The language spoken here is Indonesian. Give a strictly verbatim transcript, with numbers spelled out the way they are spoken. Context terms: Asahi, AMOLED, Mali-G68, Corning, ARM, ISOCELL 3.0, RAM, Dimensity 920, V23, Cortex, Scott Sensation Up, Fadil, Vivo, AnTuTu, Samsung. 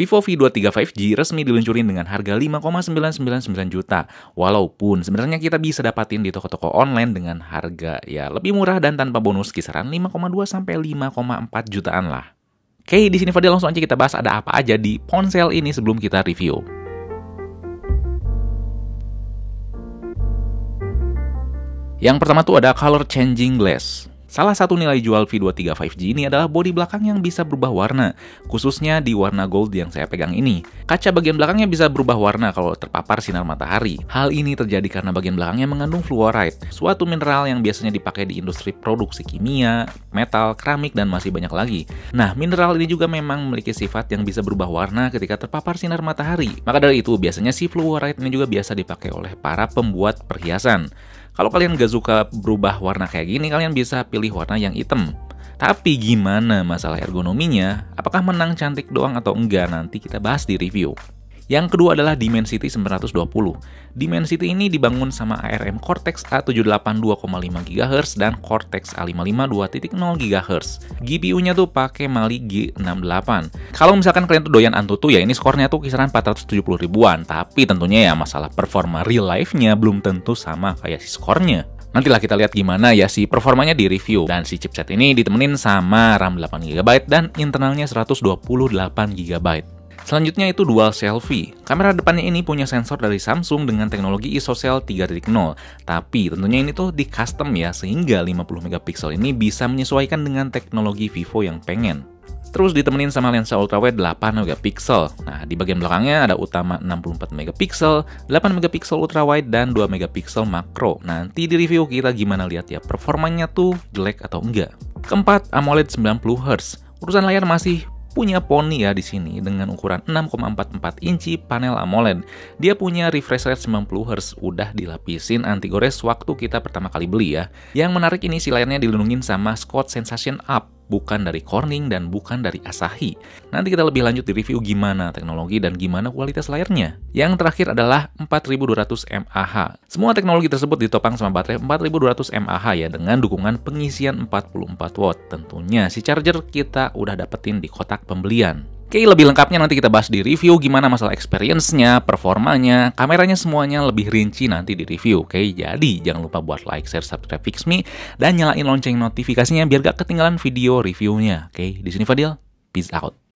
Vivo V dua tiga lima G resmi diluncurin dengan harga lima koma sembilan sembilan sembilan juta. Walaupun sebenarnya kita bisa dapatin di toko-toko online dengan harga ya lebih murah dan tanpa bonus kisaran lima koma dua sampai lima koma empat jutaan lah. Oke, di sini Fadil langsung aja kita bahas ada apa aja di ponsel ini sebelum kita review. Yang pertama tuh ada color changing glass. Salah satu nilai jual V dua tiga lima G ini adalah bodi belakang yang bisa berubah warna, khususnya di warna gold yang saya pegang ini. Kaca bagian belakangnya bisa berubah warna kalau terpapar sinar matahari. Hal ini terjadi karena bagian belakangnya mengandung fluoride, suatu mineral yang biasanya dipakai di industri produksi kimia, metal, keramik, dan masih banyak lagi. Nah, mineral ini juga memang memiliki sifat yang bisa berubah warna ketika terpapar sinar matahari. Maka dari itu, biasanya si fluoride ini juga biasa dipakai oleh para pembuat perhiasan. Kalau kalian gak suka berubah warna kayak gini, kalian bisa pilih warna yang hitam. Tapi gimana masalah ergonominya? Apakah menang cantik doang atau enggak? Nanti kita bahas di review. Yang kedua adalah Dimensity sembilan ratus dua puluh. Dimensity ini dibangun sama ARM Cortex A tujuh delapan dua koma lima gigahertz dan Cortex A lima lima dua koma nol gigahertz. G P U-nya tuh pakai Mali G enam delapan. Kalau misalkan kalian tuh doyan AnTuTu ya, ini skornya tuh kisaran empat ratus tujuh puluh ribuan, tapi tentunya ya masalah performa real life-nya belum tentu sama kayak si skornya. Nantilah kita lihat gimana ya si performanya di review. Dan si chipset ini ditemenin sama RAM delapan gigabyte dan internalnya seratus dua puluh delapan gigabyte. Selanjutnya itu dual selfie. Kamera depannya ini punya sensor dari Samsung dengan teknologi ISOCELL tiga titik nol. Tapi tentunya ini tuh di custom ya, sehingga lima puluh megapiksel ini bisa menyesuaikan dengan teknologi Vivo yang pengen. Terus ditemenin sama lensa ultrawide delapan megapiksel. Nah, di bagian belakangnya ada utama enam puluh empat megapiksel, delapan megapiksel ultrawide, dan dua megapiksel makro. Nanti di review kita gimana lihat ya performanya tuh jelek atau enggak. Keempat, AMOLED sembilan puluh hertz. Urusan layar masih punya poni ya di sini dengan ukuran enam koma empat empat inci panel AMOLED. Dia punya refresh rate sembilan puluh hertz, udah dilapisin anti gores waktu kita pertama kali beli ya. Yang menarik ini si layarnya dilindungin sama Scott Sensation Up, bukan dari Corning dan bukan dari Asahi. Nanti kita lebih lanjut di review gimana teknologi dan gimana kualitas layarnya. Yang terakhir adalah empat ribu dua ratus mAh. Semua teknologi tersebut ditopang sama baterai empat ribu dua ratus mAh ya, dengan dukungan pengisian empat puluh empat watt. Tentunya si charger kita udah dapetin di kotak pembelian. Oke, lebih lengkapnya nanti kita bahas di review gimana masalah experience-nya, performanya, kameranya, semuanya lebih rinci nanti di review. Oke, jadi jangan lupa buat like, share, subscribe, fix me, dan nyalain lonceng notifikasinya biar gak ketinggalan video reviewnya. Oke, di sini Fadil, peace out.